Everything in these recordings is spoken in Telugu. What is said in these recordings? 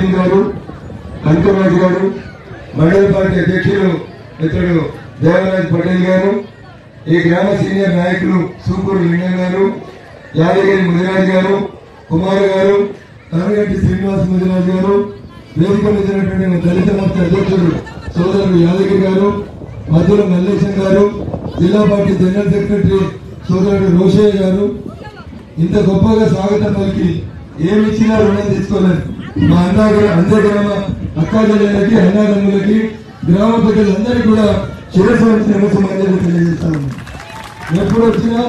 గోవింద్ గారు, అంకరాజు గారు, మండల పార్టీ అధ్యక్షులు మిత్రుడు దేవరాజ్ పటేల్ గారు, ఈ గ్రామ సీనియర్ నాయకులు సూపూరు లింగం గారు, యాదగిరి ముదిరాజు గారు, కుమార్ గారు, కామిరెడ్డి శ్రీనివాస్ ముదిరాజు గారు, వేదిక వచ్చినటువంటి దళిత పార్టీ అధ్యక్షుడు సోదరుడు యాదగిరి గారు, మధ్యలో మల్లేశం గారు, జిల్లా పార్టీ జనరల్ సెక్రటరీ సోదరుడు రోషయ్య గారు, ఇంత గొప్పగా స్వాగతం పలికి ఏమి ఇచ్చినా రుణం తీసుకోలేదు. మా అందరి గ్రామ అక్కాజల్లకి, అన్నాదమ్ములకి, గ్రామ ప్రజలందరికీ కూడా శిరస్సు వంటి నమస్కారాలు తెలియజేస్తాము. ఎప్పుడు వచ్చినా,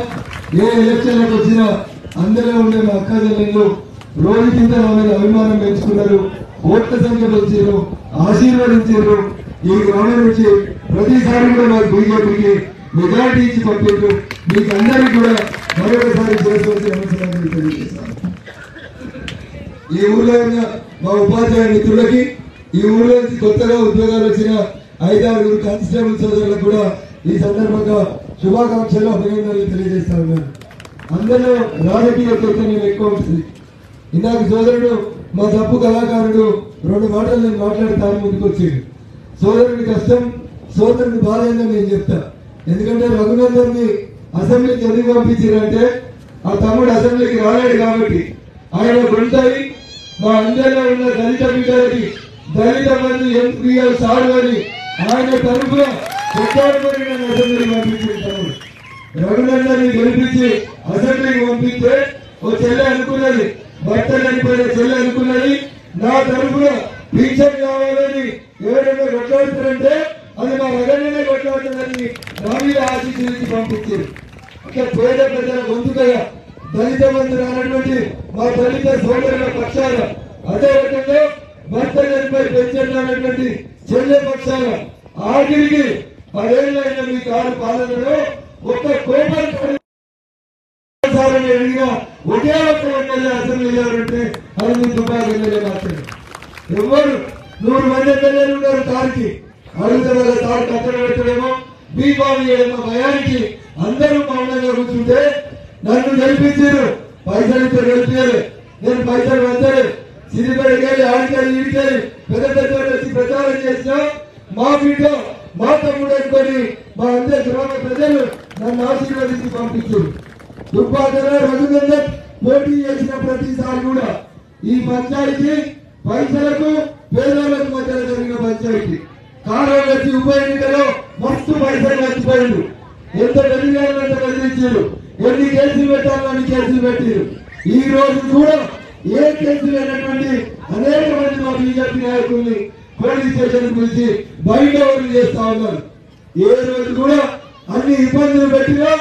ఏ ఎలక్షన్లకు వచ్చినా అందరిలో ఉండే మా అక్కాజల్లు రోజు కింద మా మీద అభిమానం పెంచుకున్నారు, ఓట్ల సంఖ్య పెంచారు, ఆశీర్వదించారు. ఈ గ్రామం నుంచి ప్రతిసారి కూడా మాకు బీజేపీకి మెజారిటీ ఇచ్చి పంపించు. మీకు అందరికీ కూడా మరొకసారి నమస్కారాలు తెలియజేస్తాము. ఈ ఊర్లో ఉన్న మా ఉపాధ్యాయ మిత్రులకి, ఈ ఊర్లో నుంచి కొత్తగా ఉద్యోగాలు వచ్చిన 5-6 కానిస్టేబుల్ సోదరులకు కూడా ఈ సందర్భంగా శుభాకాంక్షలు, అభినందనలు తెలియజేస్తా ఉన్నాను. అందరిలో రాజకీయ చైతన్యం ఎక్కువ ఉంటుంది. ఇందాక సోదరుడు మా తప్పు కళాకారుడు 2 మాటలు నేను మాట్లాడతాను ముందుకు వచ్చాడు. సోదరుడి కష్టం, సోదరుడి బాధ నేను చెప్తా. ఎందుకంటే రఘునందన్ని అసెంబ్లీకి ఎందుకు పంపించారంటే ఆ తమ్ముడు అసెంబ్లీకి రాలేడు కాబట్టి ఆయన ఉంటాయి. మా అందరిలో ఉన్న దళిత బిడ్డలకి, దళిత మంది ఎంపీఎల్ సార్ గారి ఆయన తరఫున అసెంబ్లీకి పంపించారు. రఘునందన్ని గెలిపించి అసెంబ్లీకి పంపిస్తే ఓ చెల్లె అనుకున్నది, భర్త చనిపోయిన చెల్లె అనుకున్నది, నా తరఫున పింఛన్ కావాలని ఎవరైనా కొట్లాడుతారంటే అది మా రఘునందనే కొట్లాడుతుందని నా మీద ఆశీర్వదించి పంపించారు. అట్లా పేద ప్రజల గొంతుకగా దళిత మంత్రులు అనేటువంటి మా దళిత సోదరుల పక్షాల, అదే రకంగా భర్త చనిపోయి పెన్షన్ అనేటువంటి చెల్లె పక్షాల, ఆఖరికి 10 ఏళ్ళైన మీ కారు పాలనలో ఒక్క కోపం ఒకే ఒక్క ఎమ్మెల్యే అసెంబ్లీలో ఉంటే అది మీ దుబాయ్ ఎమ్మెల్యే మాత్రమే. ఎవరు 100 మంది ఎమ్మెల్యేలు ఉన్నారు. తారికి అడుగుతున్న వాళ్ళ తారు కట్టడం పెట్టడమో బీఫామ్ చేయడమో భయానికి అందరూ మౌనంగా కూర్చుంటే నన్ను గెలిపించారు. పైసలు ఇస్తే గెలిపించాలి, నేను పైసలు పెంచాలి, సిరిపడికెళ్ళి ఆడికెళ్ళి ఇడికెళ్ళి పెద్ద పెద్ద వచ్చి ప్రచారం చేసినా మా బిడ్డ మా తమ్ముడు అనుకొని మా అందరి గ్రామ ప్రజలు నన్ను ఆశీర్వదించి పంపించారు. దుర్భాగ్యంగా రఘునందన్ పోటీ చేసిన ప్రతిసారి కూడా ఈ పంచాయతీ పైసలకు పేదలకు మధ్య జరిగిన పంచాయతీ. కాలం వచ్చి ఉప ఎన్నికలో మస్తు పైసలు నచ్చిపోయారు. ఎంత బెదిరిగానంత బెదిరించారు, ఎన్ని కేసులు పెట్టాలో అన్ని కేసులు పెట్టారు. ఈ రోజు కూడా ఏ కేసు లేనటువంటి అనేక మంది మా బీజేపీ నాయకుల్ని పోలీస్ స్టేషన్ పిలిచి బయట వర్లు చేస్తా ఉన్నారు. ఏ రోజు కూడా అన్ని ఇబ్బందులు పెట్టినా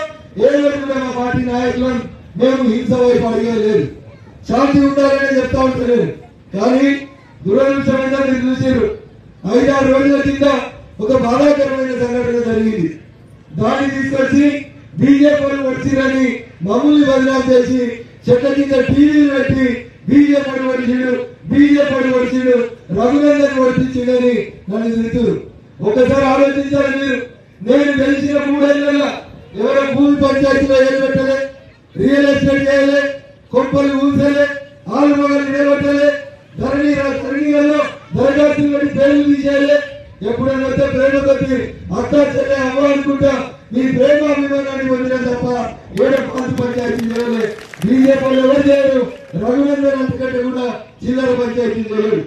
ఏ రోజు కూడా మా పార్టీ నాయకులను మేము హింస వైపు అడిగలేదు. శాంతి ఉండాలని చెప్తా ఉంటారు. కానీ దురదృష్టమైన మీరు చూసారు, 5-6 రోజుల కింద ఒక బాధాకరమైన సంఘటన జరిగింది. దాన్ని తీసుకొచ్చి బీజేపీ వాళ్ళు వచ్చిరని మమ్మల్ని బదనాం చేసి చెట్ల కింద టీవీలు పెట్టి బీజేపీ రఘునందన్ వర్తించిందని నన్ను తిరుగుతారు. ఒకసారి ఆలోచించాలి మీరు. నేను గెలిచిన 3 ఏళ్ళ ఎవరో భూమి పంచాయతీలో ఏం పెట్టలే, రియల్ ఎస్టేట్ చేయలే, కొప్పలు ఊసలే, ఆలు మొగలు నిలబెట్టలే, ధరణిలో దరఖాస్తు పెట్టి పేర్లు తీసేయలే. ఎప్పుడైనా వస్తే ప్రేమ తప్పి అత్త చెల్లె అమ్మ అనుకుంటా మీ ప్రేమ అభిమానాన్ని పొందిన తప్ప ఏడో పాత పంచాయతీ చేయలే. బీజేపీ వాళ్ళు ఎవరు చేయరు, రఘునందన్ అంతకంటే కూడా చిల్లర పంచాయతీ చేయరు.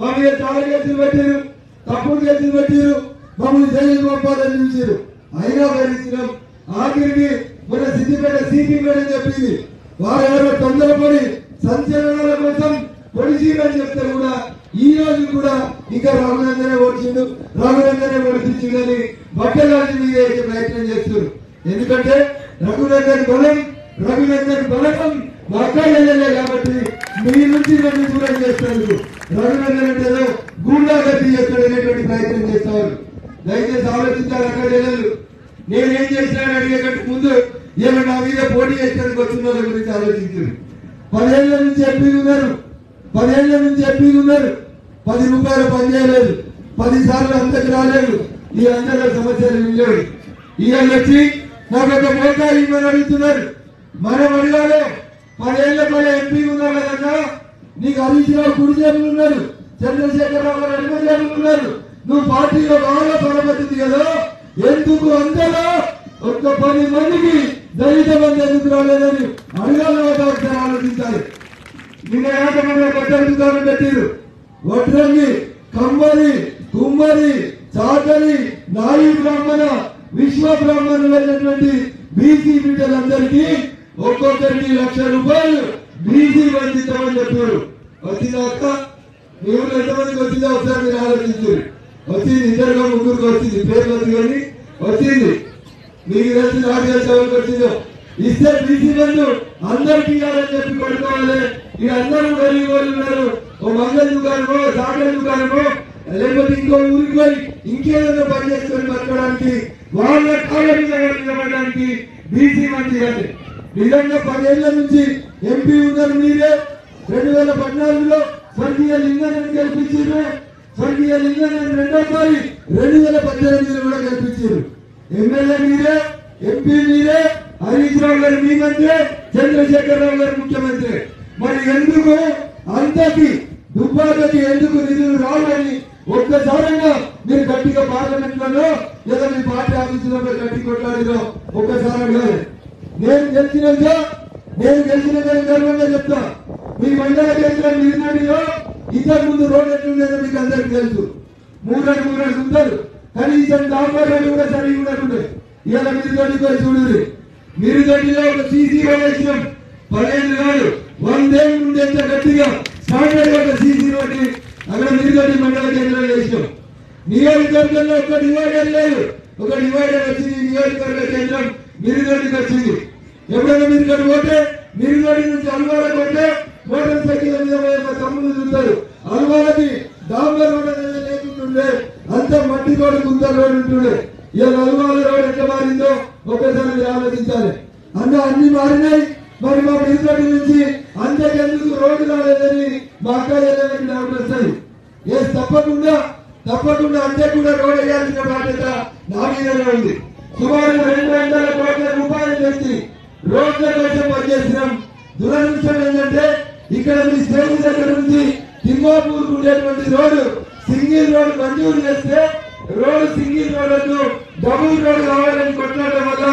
మా మీద చాలా కేసులు పెట్టారు, తప్పుడు కేసులు పెట్టారు, మమ్మల్ని జైలు పంపాలని చూసారు. అయినా భరించినాం. ఆఖరికి మన సిద్దిపేట సిపిఎం అని చెప్పింది, వారు ఎవరో తొందరపడి సంచలనాల కోసం పొడిచిందని చెప్తే కూడా ఈ రోజు కూడా ఇంకా రఘునందనే ఓడిచిండు, రఘునందనే ఓడిపించిందని బట్టలాంటి మీద ప్రయత్నం చేస్తున్నారు. ఎందుకంటే రఘునందన్ బలం మా అక్క వెళ్ళలే కాబట్టి మీ నుంచి నన్ను దూరం చేస్తారు. రఘునందన్ అంటే ఏదో గూండాగతి చేస్తాడనేటువంటి ప్రయత్నం చేస్తారు. దయచేసి ఆలోచించాలి అక్క వెళ్ళలు. నేనేం చేసినాను అడిగేటట్టు ముందు నేను నా మీద పోటీ చేసేందుకు వచ్చిన వాళ్ళ గురించి ఆలోచించారు. 10 ఏళ్ల నుంచి ఎంపీలు ఉన్నారు, 10 రూపాయలు పనిచేయలేదు, 10 సార్లు అందరికి రాలేదు, ఈ అందరిలో సమస్యలు వినలేదు. ఈయన వచ్చి నాకు ఒక మోకాలు ఇవ్వని అడుగుతున్నారు. మనం అడగాలి. 10 ఏళ్ల ఎంపీ ఉన్నారు కదన్నా, నీకు హరీష్రావు కుడి చేతులున్నారు, చంద్రశేఖరరావు గారు ఎడమ చేతులున్నారు. నువ్వు పార్టీలో బాగా తొలబట్టింది కదా, ఎందుకు అందరూ ఒక్క 10 మందికి దళిత మంది ఎందుకు రాలేదని అడగాలని ఒకసారి ఆలోచించాలి. నిన్న ఏకంగా బట్టల దుకాణం పెట్టారు, వడ్రంగి, కమ్మరి, కుమ్మరి, చాకరి, నాయు బ్రాహ్మణ, విశ్వ బ్రాహ్మణులైనటువంటి బీసీ బిడ్డలందరికీ ఒక్కొక్కరికి 1,00,000 రూపాయలు బీసీ వంచితామని చెప్పారు. వచ్చినాక మీ ఊళ్ళో ఎంతమందికి వచ్చిందో ఒకసారి మీరు ఆలోచించారు. వచ్చింది ఇద్దరుగా ముగ్గురికి వచ్చింది, పేరు కానీ వచ్చింది. మీకు తెలిసి నాకు తెలిసేవాళ్ళకి వచ్చిందో ఇస్తే బీసీ బంధు అందరికి ఇవ్వాలని చెప్పి పడుకోవాలి. ఇక అందరూ వెలిగి వాళ్ళు ఉన్నారు, ఓ మంగళ దుకాణమో, సాగర దుకాణమో, లేకపోతే ఇంకో ఊరికి పోయి ఇంకేదో పని చేసుకొని బతకడానికి, వాళ్ళ కాళ్ళ మీద నిలబడడానికి బీసీ మంది అంటే నిజంగా 10 ఏళ్ల నుంచి ఎంపీ ఉన్నారు మీరే. 2014లో స్వర్గీయ లింగనని గెలిపించారు, స్వర్గీయ లింగనని రెండోసారి 2018లో కూడా గెలిపించారు. ఎమ్మెల్యే మీరే, ఎంపీ మీరే, హరీష్ రావు గారు మీ మంత్రి, చంద్రశేఖరరావు గారు ముఖ్యమంత్రి. మరి ఎందుకు అంతకి దుబ్బాకకి ఎందుకు నిధులు రావాలని ఒక్కసారిగా మీరు గట్టిగా పార్లమెంట్లలో లేదా మీ పార్టీ ఆఫీసులో గట్టి కొట్లాడిలో ఒక్కసారి అడగాలి. నేను గెలిచినంత గర్వంగా చెప్తా. మీ మండల కేంద్రం నిర్ణయంలో ఇద్దరు ముందు రోడ్డు ఎట్లుండేదో మీకు అందరికి తెలుసు, 3 ఉంటారు. కానీ ఇతను దాంట్లో కూడా సరి ఉండకుండే ఇవాళ మీరు తోటికి చూడదు. మీరు తోటిలో ఒక సీసీ రోడ్ వేసినాం, 15 కాదు 100 నుండి ఎంత గట్టిగా స్టాండర్డ్ ఒక సీసీ రోడ్ అక్కడ మీరు తోటి మండల కేంద్రం వేసినాం. నియోజకవర్గంలో ఒక డివైడర్ లేదు, ఒక డివైడర్ వచ్చింది నియోజకవర్గ కేంద్రం మీరు తోటికి వచ్చింది. ఎప్పుడైనా మీరు తోటి పోతే మీరు తోటి నుంచి అల్వాలకు పోతే మోటార్ సైకిల్ మీద తమ్ముళ్ళు చూస్తారు. అల్వాలకి డాంబర్ రోడ్ అనేది లేకుంటుండే, అంత మట్టి రోడ్డు, గుంత రోడ్డు ఉంటుండే. ఇలా అల్వాల రోడ్డు ఎట్లా మారిందో ఒక్కసారి మీరు ఆలోచించాలి. అంత అన్ని మారినాయి, మరి మా మిరుగడి నుంచి అంతకెందుకు రోడ్డు రాలేదని మా అక్క ఏదైనా డౌట్ వస్తాయి. తప్పకుండా అంతే కూడా రోడ్డు వేయాల్సిన బాధ్యత నా మీదనే ఉంది. సుమారు 200 కోట్ల రూపాయలు పెట్టి రోడ్ల కోసం పనిచేసినాం. దురదృష్టం ఏంటంటే ఇక్కడ మీ స్టేజ్ దగ్గర నుంచి తిమ్మాపూర్ ఉండేటువంటి రోడ్డు సింగిల్ రోడ్ మంజూరు చేస్తే road single road double road కావాలని కొట్లాడటం వల్ల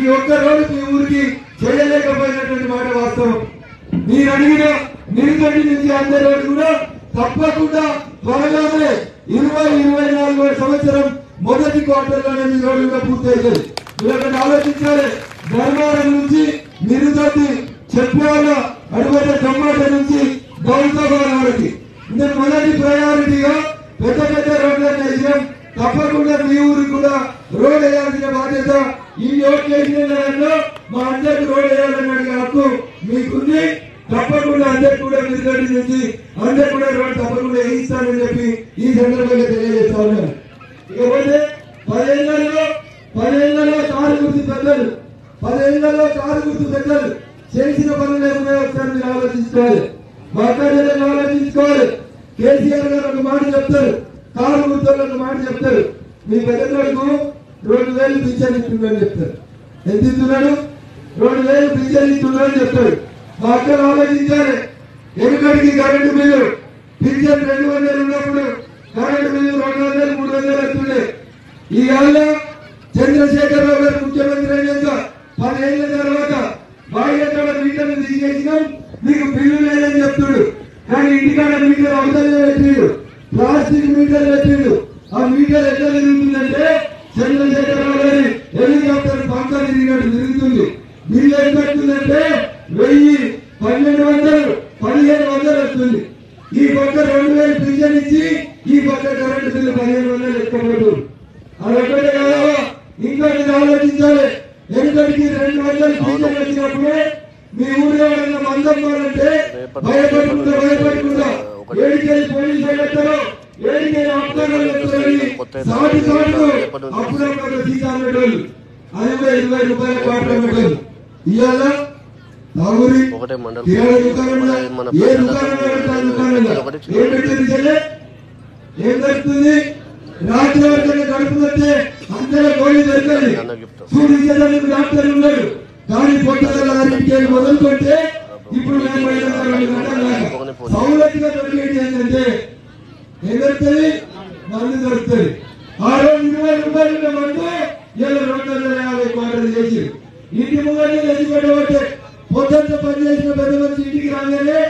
ఈ ఒక్క రోడ్డు మీ ఊరికి చేయలేకపోయినటువంటి మాట వాస్తవం. మీరు అడిగిన నిరుగడ్డి నుంచి అందే రోడ్డు కూడా తప్పకుండా త్వరలోనే 2024 సంవత్సరం మొదటి క్వార్టర్లోనే మీ రోడ్డుగా పూర్తి అవుతుంది. ఇలాంటి ఆలోచించాలి. ధర్మారం నుంచి నిరుగడ్డి చెప్పాల అడిగితే టమాటా నుంచి గౌతవరం వరకు ఇది మొదటి ప్రయారిటీగా పెద్ద రోడ్లను వేసినాం. తప్పకుండా మీ ఊరికి కూడా రోడ్ వేయాల్సిన బాధ్యత ఈ ఓట్ చేసిన దాంట్లో మా అందరికి రోడ్ వేయాలనే హక్కు మీకుంది. తప్పకుండా అందరికి కూడా నిరుగడి నుంచి అందరు కూడా రోడ్ తప్పకుండా వేయిస్తానని చెప్పి ఈ సందర్భంగా తెలియజేస్తా ఉన్నారు. ఇకపోతే 10 ఏళ్లలో కారు గుర్తు పెద్దలు, 10 ఏళ్లలో కారు గుర్తు పెద్దలు చేసిన పనులు ఏమైనా ఒకసారి మీరు ఆలోచించుకోవాలి, మా కార్యాలయం ఆలోచించుకోవాలి. కేసీఆర్ గారు ఒక మాట చెప్తారు, కారు గుర్తులు ఒక మాట చెప్తారు, మీ పెద్దలకు 2,000 పింఛన్ ఇస్తున్నాడని చెప్తారు. ఎంత ఇస్తున్నాడు? 2,000 పింఛన్ ఇస్తున్నాడని చెప్తాడు. మా అక్కలు ఆలోచించాలి. ఎక్కడికి కరెంటు బిల్లు పింఛన్ 200 ఉన్నప్పుడు కరెంటు బిల్లు 200, 300 వస్తుండే. ఈ ఆళ్ళ చంద్రశేఖరరావు గారు ముఖ్యమంత్రి అయినంత 10 ఏళ్ల తర్వాత బాయికాడ మీటర్లు తీసేసినాం, మీకు బిల్లు లేదని చెప్తాడు. కానీ ఇంటికాడ మీటర్ అవసరం పెట్టాడు, ప్లాస్టిక్ మీటర్ పెట్టాడు. ఆ మీటర్ ఎట్లా తిరుగుతుందంటే చంద్రశేఖరరావు గారి హెలికాప్టర్ పంట తిరిగినట్టు తిరుగుతుంది. బిల్లు ఏం పెడుతుందంటే 1,000, 1,200, 1,500 వస్తుంది. ఈ పక్క 2,000 పింఛన్ ఇచ్చి ఈ పక్క కరెంటు బిల్లు 1,500 ఎక్కబోతుంది. అది ఒక్కటే కాదా, ఇంకా నేను ఆలోచించాలి. ఎందుకంటే 200 పింఛన్ వచ్చినప్పుడే మీ ఊళ్ళో మందంటే భయపడకుండా ఏడికెళ్ళి పోలీసు పెట్టారో ఏడికెళ్ళి అప్పుడు తీసాడు. అది కూడా 20 రూపాయల కాటలు. ఇవాళ ఏం దొరుకుతుంది? రాత్రి వరకు గడుపుతుంటే అందరూ గోళీ దొరకాలి. సూర్యుడు డాక్టర్లు ఉన్నారు, కానీ పొట్ట మొదలుకుంటే ఇప్పుడు నేను సౌలతిగా దొరికేది ఏంటంటే ఎదురుతుంది మందు దొరుకుతుంది. ఆ రోజు 20 రూపాయలు అంటే 250 క్వార్టర్లు చేసి ఇంటి ముందే తెచ్చిపెట్టబట్టే పొద్దున్న పనిచేసిన పెద్ద మంచి ఇంటికి రాగానే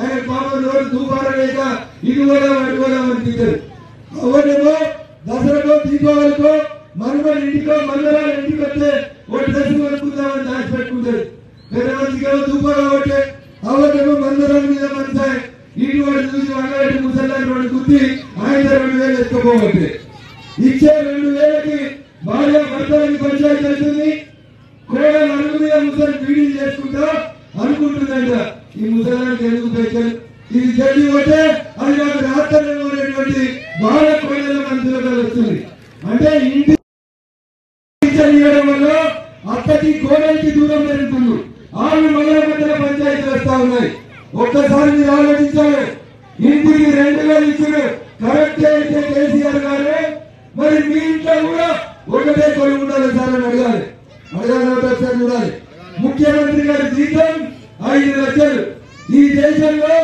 ఆయన పాపం రోజు దూపారలేక ఇది కూడా అడుగుదామని తింటారు. అవన్నేమో దసరాకో దీపావళికో మనుమల ఇంటికో మందరాల ఇంటికి వస్తే ఒకటి దశకు అనుకుందామని దాచిపెట్టుకుంటారు. పెద్ద మంచిగా దూపా కాబట్టి అవన్నేమో మందరాల మీద మంచి ఇంటి వాడు చూసి వంగటి ముసలాంటి వాడు గుర్తి ఆయన 2000 ఎత్తుకోబట్టే ఇచ్చే 2000కి భార్య భర్తలకి పంచాయతీ అవుతుంది. కోడలు అడుగు మీద ముసలి బీడీలు చేసుకుంటా అనుకుంటుందంట ఈ ముసలానికి ఎందుకు పెట్టారు ఇది జరిగిపోతే అది నాకు రాత్రేమో అనేటువంటి బాగా కోడల మనసులో కలుస్తుంది. అంటే ఇంటి చేయడం వల్ల అత్తకి కోడలికి దూరం జరుగుతుంది. ఆమె మహిళా మధ్యలో పంచాయతీలు వస్తా ఉన్నాయి. ఒక్కసారి మీరు ఆలోచించాలి. ఇంటికి 2000 ఇచ్చారు కరెక్ట్ అయితే కేసీఆర్ గారు, మరి మీ ఇంట్లో కూడా ఒకటే కొలి ఉండాలి సార్ అని అడగాలి. అడగాలి చూడాలి. ముఖ్యమంత్రి గారి జీతం 5 లక్షలు. ఈ దేశంలో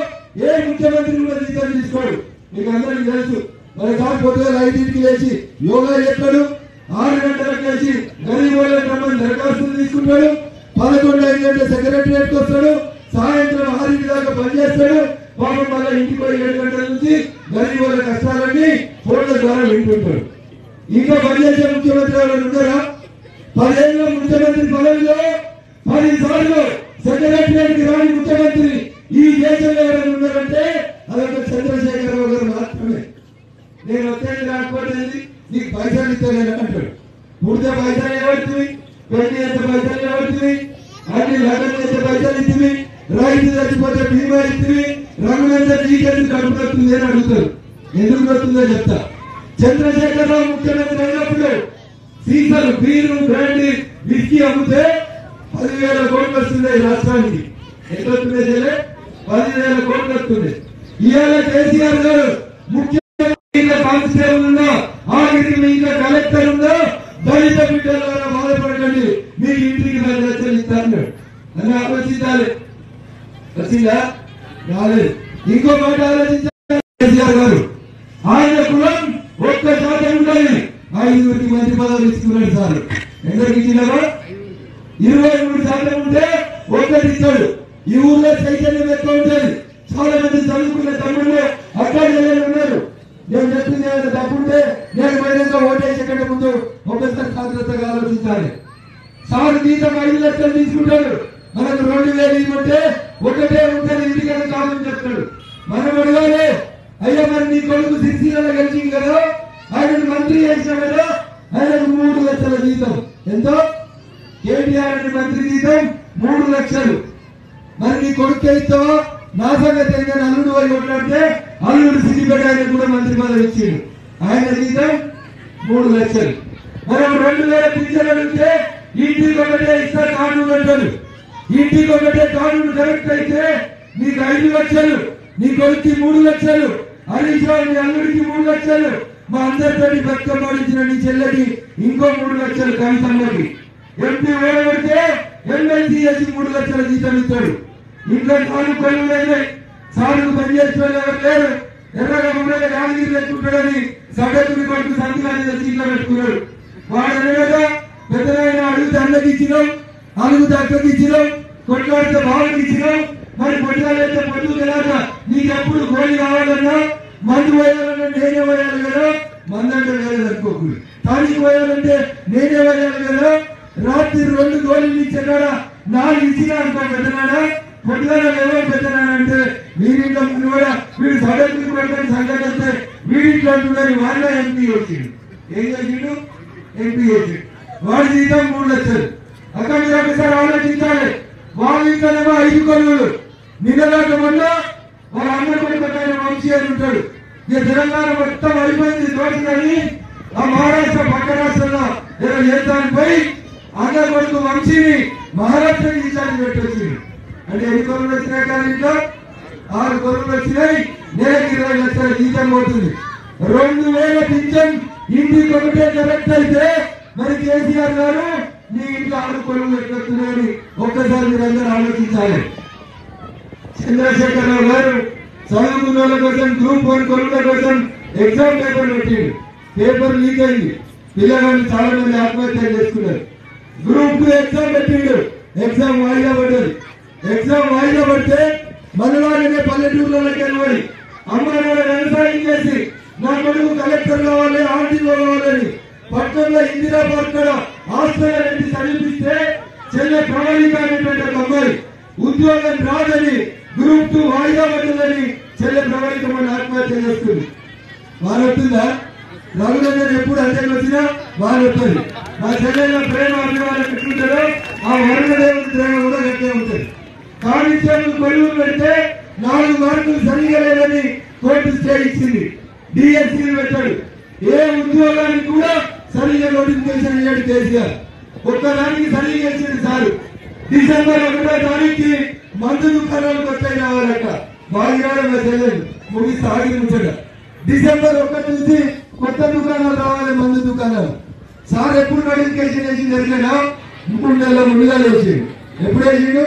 ఏ ముఖ్యమంత్రి కూడా జీతం తీసుకోడు. మీకు అందరికీ తెలుసు. మరి కాదు పొద్దుగా 5కి లేచి యోగా చేస్తాడు, 6 గంటలకు లేచి గరీబ్ వాళ్ళ క్రమం దరఖాస్తులు తీసుకుంటాడు, 11-5 గంటల సెక్రటరియట్కి వస్తాడు, సాయంత్రం 6 దాకా పనిచేస్తాడు. పాపం మళ్ళీ ఇంటికి 7 గంటల నుంచి గరీబ్ వాళ్ళ కష్టాలన్నీ ఫోన్ల ద్వారా వింటుంటాడు. ఇంకా పనిచేసే ముఖ్యమంత్రి వాళ్ళు ఉన్నారా? 10 ఏళ్ళ ముఖ్యమంత్రి పదవిలో 10 సార్లు సెక్రటరియట్ రాని ముఖ్యమంత్రి ఈ దేశంలో ఎవరైనా ఉన్నారంటే అదొక చంద్రశేఖరరావు గారు మాత్రమే. నేను వచ్చేది రాకపోతే నీకు పైసలు ఇస్తాను అంటాడు. పుడితే పైసలు ఎవరిది, పెళ్లి చేసే పైసలు ఎవరిది, అన్ని లగ్నం చేసే పైసలు ఇస్తుంది, రైతు చచ్చిపోతే బీమా ఇస్తుంది, రంగులంతా జీకెట్ కడుపు వస్తుంది అని అడుగుతారు. ఎందుకు వస్తుందో చెప్తా. చంద్రశేఖరరావు ముఖ్యమంత్రి అయినప్పుడు సీసలు, బీరు, బ్రాండీ, విస్కీ అమ్మితే 10,000 కోట్లు వస్తుంది ఈ రాష్ట్రానికి. ఎంత వస్తున్నాయి చెల్లె? 10,000 కోట్లు వస్తుంది. ఇవాళ కేసీఆర్ గారు ముఖ్యమంత్రి కాన్స్టేబుల్ ఉన్నా, ఆఖరికి మీ ఇంట్లో కలెక్టర్ ఉందా, దళిత బిడ్డల ద్వారా బాధపడకండి, మీ ఇంటికి 10 లక్షలు ఇస్తాను అని ఆలోచించాలి. వచ్చిందా? రాలేదు. ఇంకో మాట ఆలోచించాలి. కేసీఆర్ గారు ఆయన కులం 1% ఉండాలి. 5కి మంత్రి పదవులు ఇచ్చుకున్నాడు సార్. ఎందరికి ఇచ్చినారు? 23 శాతం ఉంటే 1 ఇచ్చాడు. ఈ ఊర్లో చైతన్యం ఎక్కువ ఉంటుంది. చాలా మంది చదువుకున్న తమ్ముళ్ళు అక్కడ ఉన్నారు. నేను చెప్పింది ఏమైనా తప్పుంటే నేను మైనంగా ఓటేసే కంటే ముందు ఒకసారి జాగ్రత్తగా ఆలోచించాలి. సార్ జీతం 5 లక్షలు తీసుకుంటాడు, మనకు 2,000 ఇవ్వమంటే 1 ఉంటుంది ఇంటికైనా కాదని చెప్తాడు. మనం అడగాలి, అయ్యా మరి నీ కొడుకు 6 నెలలు గెలిచింది కదా, ఆయన మంత్రి చేసిన కదా, ఆయనకు 3 లక్షల జీతం. ఎంతో? కేటీఆర్ అంటే మంత్రి జీతం 3 లక్షలు. మరి నీ కొడుకు ఇస్తావా? నా సంగతి ఏంటని అల్లుడు పోయి కొట్లాడితే అల్లుడు సిద్ధిపేట ఆయన కూడా మంత్రి పదవి ఇచ్చిండు. ఆయన జీతం 3 లక్షలు. మనం 2,000 పింఛన్ అడిగితే ఇంటికి ఒకటే ఇస్తా కానూరు అంటారు. ఇంటికి ఒకటే కానూరు కరెక్ట్ అయితే నీకు 5 లక్షలు, నీ కొడుకు 3 లక్షలు, హరీష్ రావు నీ అల్లుడికి 3 లక్షలు, మా అందరితోటి బతుకబడించిన నీ చెల్లెకి ఇంకో 3 లక్షలు కవితంలోకి, ఎంపీ ఓడబడితే ఎమ్మెల్సీ చేసి 3 లక్షల జీతం ఇస్తాడు. ఇంట్లో సార్లు పనులు, సార్లు పనిచేసిన ఎవరు లేరు. ఎర్రగా ఉండగా యాదగిరి పెట్టుకుంటాడని సడకుని పట్టు సంతకాన్ని తెచ్చి ఇంట్లో పెట్టుకున్నాడు. వాడు అన్నాడు, పెద్దనాయన అడుగుతే అందరికి ఇచ్చినాం, అడుగుతే అక్కడికి ఇచ్చినాం, కొట్లాడితే బావకి ఇచ్చినాం, మరి కొట్లాడైతే పట్టుకు వెళ్ళాక నీకెప్పుడు గోళీ కావాలన్నా మందు పోయాలన్నా నేనే పోయాలి కదా, మందంటే వేరేది అనుకోకూడదు, తానికి పోయాలంటే నేనే పోయాలి కదా, రాత్రి 2 గోళీలు ఇచ్చాడా, 4 ఇచ్చినా అనుకో పెద్దనాడా, పొద్దున పెద్దనాడంటే వీరింట్లో కూడా వీడు సడకులు పెడతాను సంఘటనతో వీడింట్లో అంటున్నారు. వాళ్ళ ఎంపీ వచ్చిండు. ఏం చేసిండు? ఎంపీ వచ్చిండు. వాడి జీతం 3 లక్షలు. అక్కడ మీరు ఒకసారి ఆలోచించాలి. వాళ్ళ ఇంట్లోనేమో 5 కొలువులు. నిన్నదాకా వల్ల వాళ్ళ అమ్మ కొడుకు ఆయన వంశీయాలు ఉంటాడు. ఇక తెలంగాణ మొత్తం అయిపోయింది తోటిదని ఆ మహారాష్ట్ర పక్క రాష్ట్రంలో ఏదో చేస్తానిపై అన్న కొడుకు వంశీని మహారాష్ట్ర తీసాన్ని పెట్టొచ్చింది. అంటే 8 కొలువులు వచ్చినాయి కానీ ఇంట్లో 6 కొలువులు వచ్చినాయి. నేను 20 లక్షల జీతం పోతుంది. 2,000 పింఛన్ ఇంటికి ఒకటే కరెక్ట్ అయితే మరి కేసీఆర్ గారు నీ ఇంట్లో 6 కొలువులు ఎట్లొస్తున్నాయని ఒక్కసారి మీరందరూ ఆలోచించాలి. చంద్రశేఖర్ రావు గారు చదువుకున్న వాళ్ళ కోసం గ్రూప్ 1 కొనుగోలు కోసం ఎగ్జామ్ పేపర్ పెట్టింది. పేపర్ లీక్ అయింది, పిల్లగాళ్ళు చాలా మంది ఆత్మహత్య చేసుకున్నారు. గ్రూప్ 2 ఎగ్జామ్ పెట్టిండు, ఎగ్జామ్ వాయిదా పడ్డది. ఎగ్జామ్ వాయిదా పడితే మనలాగనే పల్లెటూరులోకి వెళ్ళబడి అమ్మాయి వ్యవసాయం చేసి నా కొడుకు కలెక్టర్ కావాలి, ఆర్టీఓ కావాలని పట్టణంలో ఇందిరా పార్క్ హాస్టల్ అనేది చదివిస్తే చెల్లె ప్రణాళిక అనేటువంటి ఒక అమ్మాయి ఉద్యోగం రాదని గ్రూప్ 2 వాయిదా పడుతుందని చెల్లె ప్రణాళిక మన ఆత్మహత్య చేస్తుంది. వారవుతుందా? రఘునందన్ ఎప్పుడు అధ్యయనం వచ్చినా వారవుతుంది. మా చెల్లెల ప్రేమ అభిమానం ఎట్లుంటారో ఆ వరుణదేవుడి ప్రేమ కూడా గట్టే ఉంటుంది. కాళీశ్వరులు పరుగులు పెడితే 4 మార్కులు సరిగా లేదని కోర్టు స్టే ఇచ్చింది. డిఎస్సీ పెట్టాడు. ఏ ఉద్యోగానికి కూడా సరిగా నోటిఫికేషన్ ఇయ్యాడు కేసీఆర్. ఒక్కదానికి సరిగా ఇచ్చింది సార్. డిసెంబర్ 1వ తారీఖు మందు దుకాణాలకు వచ్చాయి రావాలట. భాగ్యాలు మా చెల్లెలు ముగిసి ఆగిముంచట. డిసెంబర్ 1 నుంచి కొత్త దుకాణాలు రావాలి, మందు దుకాణాలు. సార్ ఎప్పుడు నోటిఫికేషన్ వేసింది? ఎట్లైనా 3 నెలల ముందుగా వేసి ఎప్పుడు వేసిండు?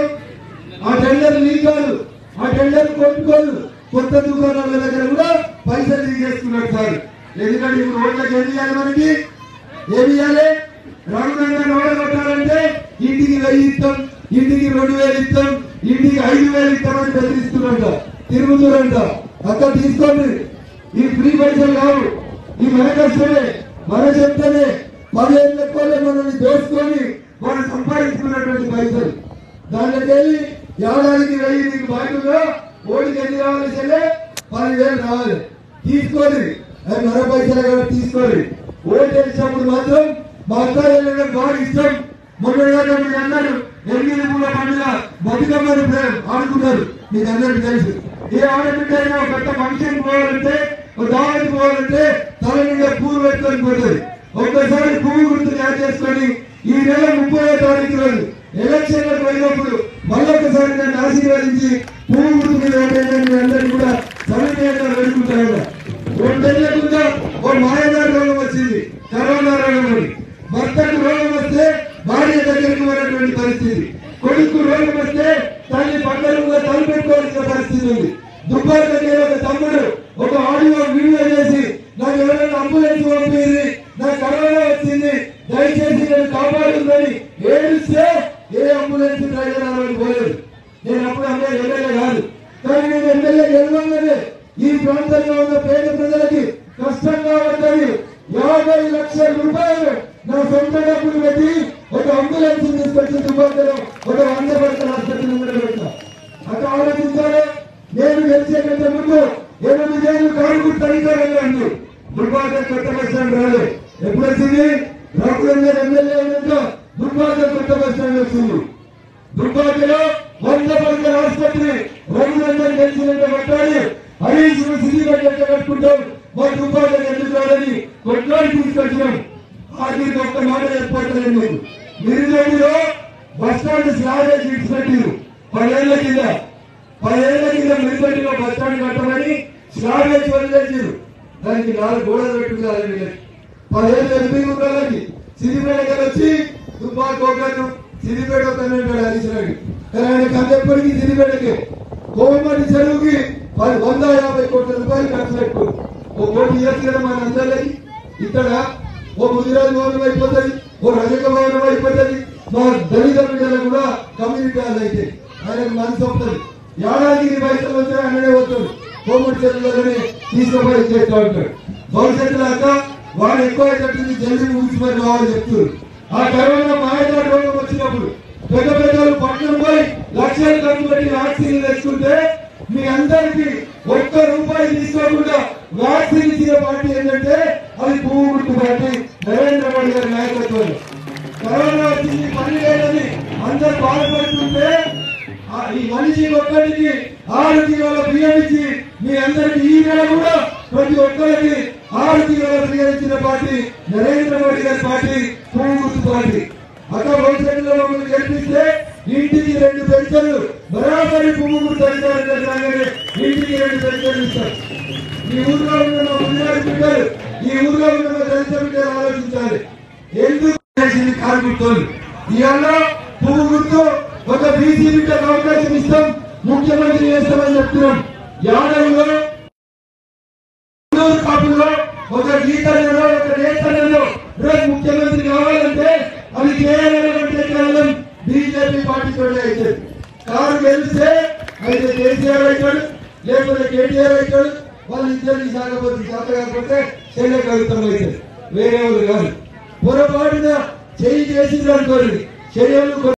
ఆ టెండర్ లీక్ కాదు, ఆ టెండర్ కొట్టుకోదు. కొత్త దుకాణాల దగ్గర కూడా పైసలు తీసేసుకున్నాడు సార్. ఎందుకంటే ఇప్పుడు ఓట్లకి ఏం చేయాలి? మనకి ఏమి ఇవ్వాలి? రఘునందన్ ఓడ కొట్టాలంటే ఇంటికి 1000 ఇస్తాం, ఇంటికి 2000 ఇస్తాం, ఇంటికి 5000 ఇస్తామని బెదిరిస్తున్నారంట, తిరుగుతురంట. అక్కడ తీసుకోండి, ఈ ఫ్రీ పైసలు కావు, ఈ మన కష్టమే, మన చెప్తానే 15 లెక్కలే మనల్ని దోచుకొని మనం సంపాదించుకున్నటువంటి పైసలు. దానికెళ్ళి ఏడాదికి 1000 నీకు బాగుగా ఓడికి ఎన్ని రావాలి చెల్లె? 10,000 రావాలి. తీసుకోండి, అది మన పైసలు కాబట్టి తీసుకోండి. ఓటు వేసినప్పుడు మాత్రం మా అక్క బాగా ఇష్టం. మొన్నటిదాకా మీరు అన్నారు 8 పూల పండుగ బతుకమ్మని ఆడుకున్నారు, మీకు అందరికి తెలుసు. ఏ ఆడబిడ్డ అయినా పెద్ద ఫంక్షన్ పోవాలంటే, దానికి పోవాలంటే తల నిండా పూలు పెట్టుకొని పోతుంది. ఒక్కసారి పువ్వు గుర్తు యాడ్ చేసుకొని ఈ నెల 30వ తారీఖు రోజు ఎలక్షన్లకు పోయినప్పుడు మళ్ళొక్కసారి నన్ను ఆశీర్వదించి పువ్వు గుర్తు మీద మీ అందరినీ కూడా సమన్వయంగా వేడుకుంటాను. 2 నెలల కింద ఓ మాయదారి రోగం వచ్చింది, కరోనా రోగం అని. భర్తకు రోగం వస్తే భార్య దగ్గరికి పోయినటువంటి పరిస్థితి, కొడుకు రోగం వస్తే తల్లి పక్కన తలపెట్టుకోవాల్సిన పరిస్థితి ఉంది. దుబ్బారు దగ్గర ఒక తమ్ముడు ఒక ఆడియో వీడియో చేసి నాకు ఎవరైనా అంబులెన్స్ పంపింది, నాకు కరోనా వచ్చింది, దయచేసి నేను కాపాడుతుందని ఏడిస్తే ఏ అంబులెన్స్ డ్రైవర్ అని పోలేదు. నేను అప్పుడు అందరూ ఎమ్మెల్యే కాదు, కానీ నేను ఎమ్మెల్యే గెలవంగానే ఈ ప్రాంతంలో ఉన్న పేద ప్రజలకి కష్టంగా ఉంటుంది, 50 లక్షల రూపాయలు నా సొంత డబ్బులు పెట్టి ఒక అంబులెన్స్ తీసుకొచ్చి దుబాకలో ఒక 100 పర్సెంట్ ఆసుపత్రి పెడతా. అక్కడ ఆలోచించాలి. నేను గెలిచే కంటే ముందు 8 ఏళ్ళు కారుగుడు తనిఖీలు అండి. దుర్భాగ్యం కొత్త బస్ స్టాండ్ రాలే. ఎప్పుడు వచ్చింది? రఘునందన్ ఎమ్మెల్యే అయినంత దుర్భాగ్యం కొత్త బస్ స్టాండ్ వచ్చింది. దుర్భాగ్యలో 100 పర్సెంట్ ఆసుపత్రి రఘునందన్ గెలిచినంత పట్టాలి. హరీష్ కట్టుకుంటాం, మా దుబ్బాకలు ఎందుకు రాదని కొట్లాడి తీసుకొచ్చినాం. ఆఖరికి ఒక్క మాట ఏర్పడలేదు మీకు. నిరుజంలో బస్ స్టాండ్ స్లాబేజ్ ఇచ్చినట్టు 10 ఏళ్ల కింద నిరుజంలో బస్ స్టాండ్ కట్టమని స్లాబేజ్ వదిలేసారు. దానికి 4 గోడలు పెట్టుకున్నారు. 10 ఏళ్ళు ఎనిమిది ఉండాలని సిద్దిపేట గారు వచ్చి దుబ్బాక ఒకరు సిద్దిపేట ఒకరు హరీష్రాడు. కానీ ఆయనకు అంతేపటికి సిద్దిపేటకి కోమటి చెరువుకి 150 కోట్ల రూపాయలు ఖర్చు పెట్టు. ఓ కోటి ఇవ్వచ్చు కదా మన అందరికీ. ఇక్కడ ఓ ముదిరాజు భవనం అయిపోతుంది, ఓ రజక భవనం అయిపోతుంది. మా దళిత బిడ్డలు కూడా కమ్యూనిటీ హాల్ అయితే ఆయనకు మనసు అవుతుంది. ఏడాదికి పైసలు వస్తాయి, ఆయననే వస్తాడు. కోమటి చెరువులోనే తీసుకుపోయి చేస్తూ ఉంటాడు. భవిష్యత్తు లాక వాడు ఎక్కువ అయ్యేటట్టు జల్దీ ముగిసిపోయి రావాలని చెప్తున్నారు. ఆ కరోనా మాయదారి రోగం వచ్చినప్పుడు పెద్ద పెద్దలు పట్టణం పోయి లక్షలు ఖర్చు పెట్టి వ్యాక్సిన్ తెచ్చుకుంటే మీ అందరికి 1 రూపాయి తీసుకోకుండా వ్యాక్సిన్ ఇచ్చిన పార్టీ ఏంటంటే అది పువ్వు గుర్తు పార్టీ, నరేంద్ర మోడీ గారి నాయకత్వం. కరోనా వచ్చింది, పని లేదని అందరు బాధపడుతుంటే ఈ మనిషి ఒక్కరికి 6 కిలోల బియ్యం ఇచ్చి మీ అందరికి ఈ నెల కూడా ప్రతి ఒక్కరికి 6 కిలోల బియ్యం ఇచ్చిన పార్టీ నరేంద్ర మోడీ గారి పార్టీ, పువ్వు గుర్తు పార్టీ. అక్కడ భవిష్యత్తులో మమ్మల్ని గెలిపిస్తే ఇంటికి 2 పెన్షన్లు బరాబరి పువ్వు గుర్తు అధికారంగా ఇంటికి 2 పెన్షన్లు ఇస్తారు. ఈ ఊర్లో ఉన్న మా ముదిరాజు బిడ్డలు, ఈ ఊర్లో ఉన్న మా దళిత బిడ్డలు ఆలోచించాలి. ఎందుకు చేసింది కారు గుర్తు? ఇవాళ పువ్వు గుర్తు ఒక బీసీ బిడ్డకు అవకాశం ఇస్తాం, ముఖ్యమంత్రి చేస్తామని చెప్తున్నాం. యాడంలో కాపుల్లో ఒక గీతలో ఒక నేతలలో రేపు ముఖ్యమంత్రి కావాలంటే అది చేయాలంటే కేవలం బీజేపీ పార్టీతో అయితే కారు గెలిస్తే అయితే కేసీఆర్ అవుతాడు, లేకపోతే కేటీఆర్ అవుతాడు. వాళ్ళు ఇద్దరిని సాగపోతే చేత కాకపోతే చెల్లె కవితం అవుతుంది, వేరే వాళ్ళు కాదు. పొరపాటున చేయి చేసింది అనుకోండి, చెయ్యలు